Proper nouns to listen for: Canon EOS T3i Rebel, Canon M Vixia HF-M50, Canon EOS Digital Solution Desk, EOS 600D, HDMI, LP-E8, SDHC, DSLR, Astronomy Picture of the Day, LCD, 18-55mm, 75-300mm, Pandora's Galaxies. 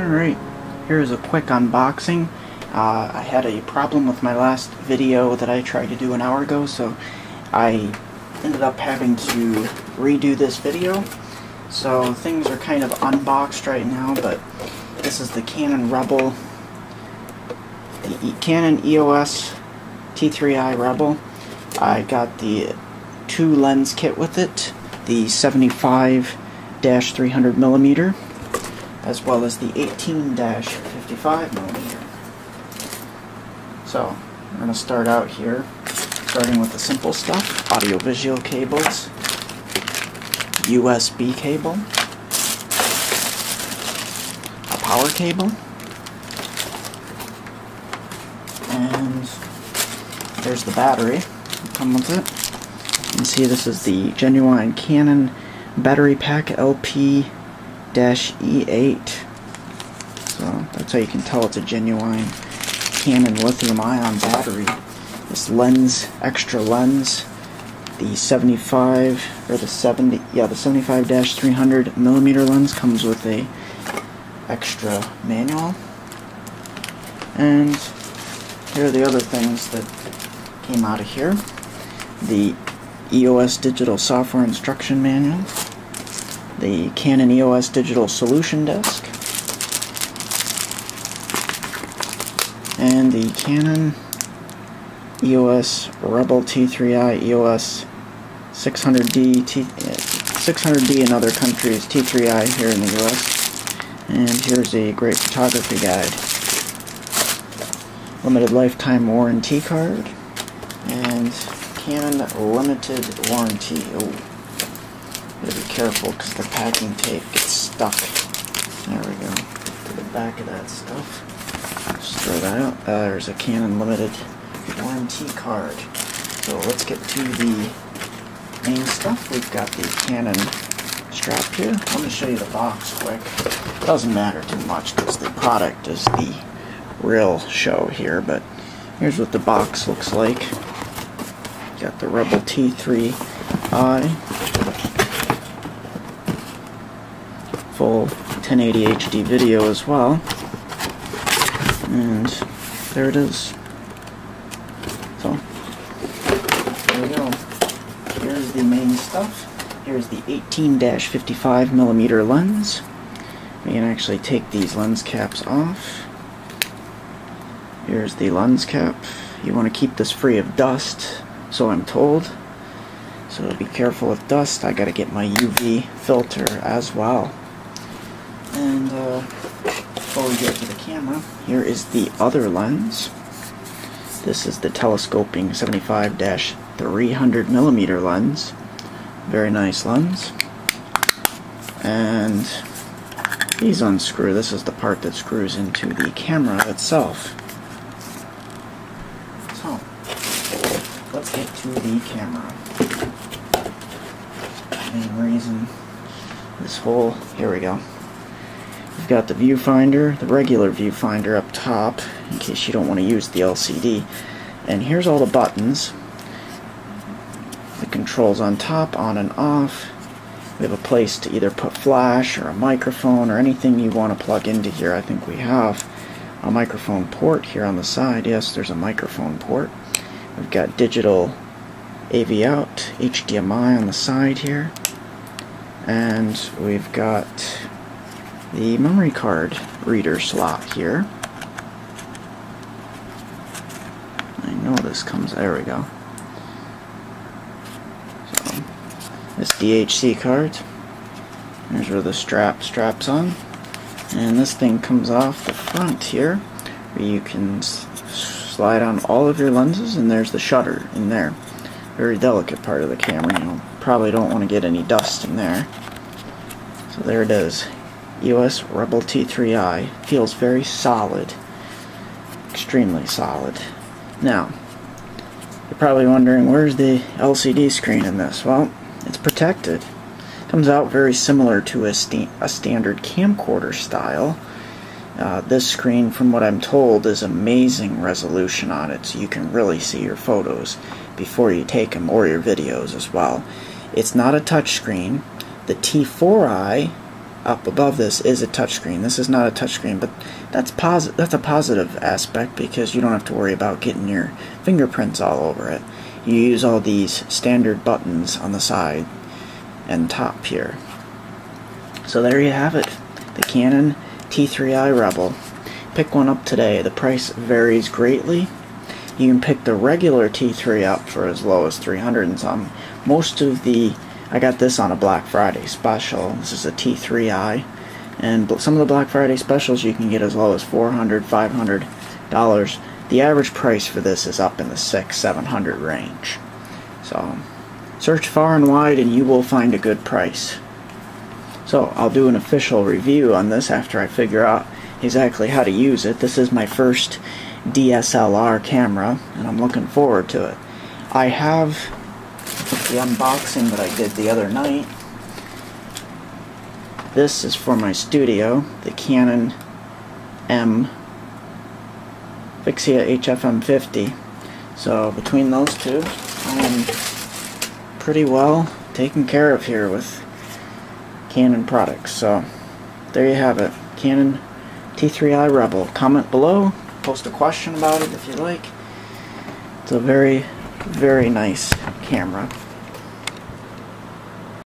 Alright, here's a quick unboxing. I had a problem with my last video that I tried to do an hour ago, so I ended up having to redo this video. So things are kind of unboxed right now, but this is the Canon Rebel, the Canon EOS T3i Rebel. I got the two lens kit with it, the 75-300mm as well as the 18-55mm. So I'm going to start out here, starting with the simple stuff: audio-visual cables, USB cable, a power cable, and there's the battery. Come with it. You can see this is the genuine Canon battery pack LP-E8. So that's how you can tell it's a genuine Canon lithium-ion battery. This lens, extra lens, the 75-300mm lens comes with a extra manual. And here are the other things that came out of here: the EOS Digital Software Instruction Manual, the Canon EOS Digital Solution Desk, and the Canon EOS Rebel T3i, EOS 600D in other countries, T3i here in the US. And here's a great photography guide, limited lifetime warranty card, and Canon limited warranty. Oh, gotta be careful because the packing tape gets stuck. There we go. To the back of that stuff. Just throw that out. There's a Canon limited warranty card. So let's get to the main stuff. We've got the Canon strap here. Let me show you the box quick. It doesn't matter too much because the product is the real show here, but here's what the box looks like. Got the Rebel T3i. Full 1080 HD video as well, and there it is. So there we go. Here's the main stuff. Here's the 18-55mm lens. We can actually take these lens caps off. Here's the lens cap. You want to keep this free of dust, so I'm told, so be careful with dust. I gotta get my UV filter as well. And before we get to the camera, here is the other lens. This is the telescoping 75-300mm lens. Very nice lens. And these unscrew. This is the part that screws into the camera itself. So let's get to the camera. The main reason this whole, here we go. We've got the viewfinder, the regular viewfinder up top, in case you don't want to use the LCD. And here's all the buttons. The controls on top, on and off. We have a place to either put flash or a microphone or anything you want to plug into here. I think we have a microphone port here on the side. Yes, there's a microphone port. We've got digital AV out, HDMI on the side here. And we've got the memory card reader slot here. I know this comes, there we go. So, this SDHC card. Here's where the straps on. And this thing comes off the front here, where you can slide on all of your lenses, and there's the shutter in there. Very delicate part of the camera. You probably don't want to get any dust in there. So there it is. EOS Rebel T3i feels very solid, extremely solid. Now, you're probably wondering, where's the LCD screen in this? Well, it's protected. Comes out very similar to a standard camcorder style. This screen, from what I'm told, is amazing resolution on it, so you can really see your photos before you take them, or your videos as well. It's not a touch screen. The T4i up above this is a touchscreen. This is not a touchscreen, but that's a positive aspect because you don't have to worry about getting your fingerprints all over it. You use all these standard buttons on the side and top here. So there you have it, the Canon T3i Rebel. Pick one up today. The price varies greatly. You can pick the regular T3 up for as low as 300 and some. Most of the, I got this on a Black Friday special. This is a T3i, and some of the Black Friday specials you can get as low as $400, $500. The average price for this is up in the $600-$700 range. So search far and wide and you will find a good price. So I'll do an official review on this after I figure out exactly how to use it. This is my first DSLR camera and I'm looking forward to it. I have the unboxing that I did the other night. This is for my studio, the Canon M Vixia HF-M50. So between those two, I am pretty well taken care of here with Canon products. So there you have it, Canon T3i Rebel. Comment below, post a question about it if you like. It's a very, very nice camera.